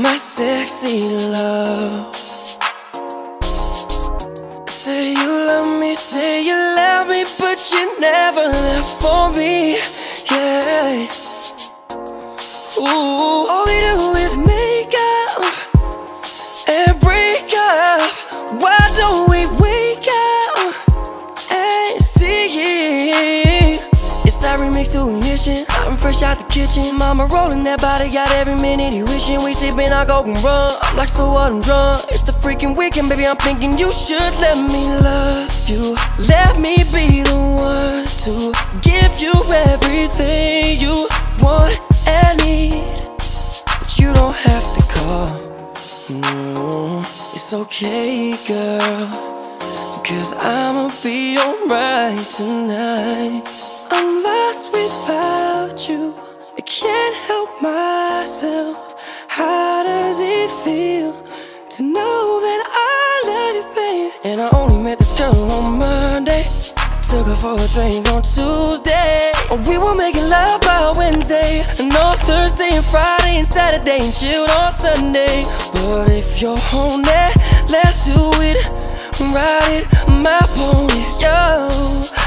My sexy love. Say you love me, say you love me, but you never there for me. Yeah. Ooh, all we do is make up and break up. Why don't we wake up and see? It's that remix to ignition. I'm fresh out the kitchen. Mama rolling that body, got every minute he wishing. We sipping, I go and run. I'm like, so what? I'm drunk. It's the freaking weekend, baby. I'm thinking you should let me love you. Let me be the one to give you everything you want and need. But you don't have to call. No, it's okay, girl, 'cause I'ma be alright tonight. I'm lost without you, I can't help myself. How does it feel to know that I love you, babe? And I only met this girl on Monday, took her for a drink on Tuesday. We were making love by Wednesday, and on Thursday and Friday and Saturday, and chilled on Sunday. But if you're on that, let's do it, ride it, my pony, yo.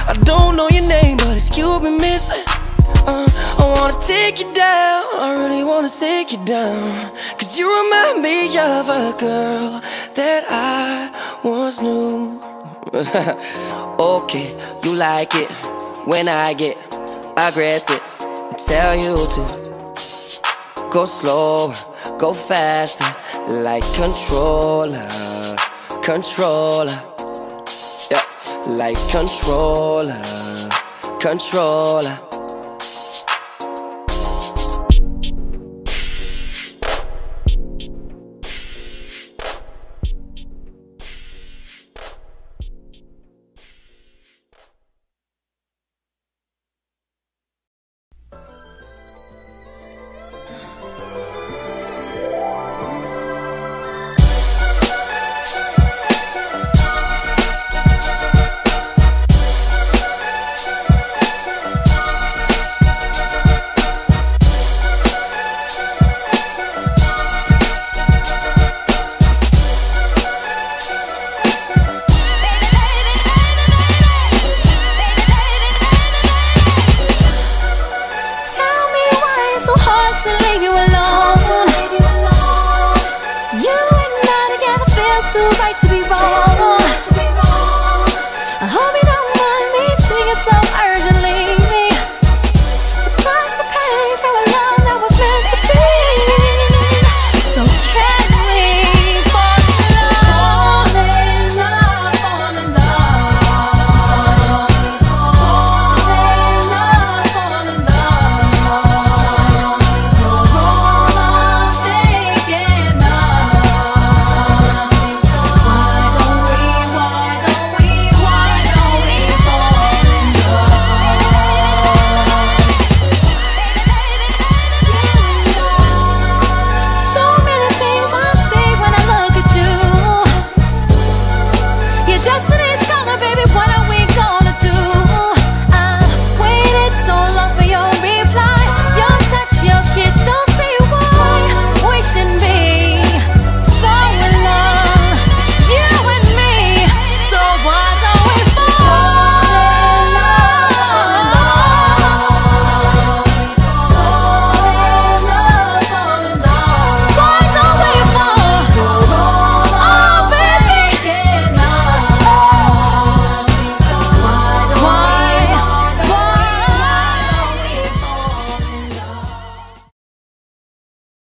I don't know your name, but it's Cuban Missing. I wanna take you down, I really wanna take you down, 'cause you remind me of a girl that I once knew. Okay, you like it when I get aggressive, I tell you to go slower, go faster, like controller, controller, yeah, like controller, controller. Too right to be wrong.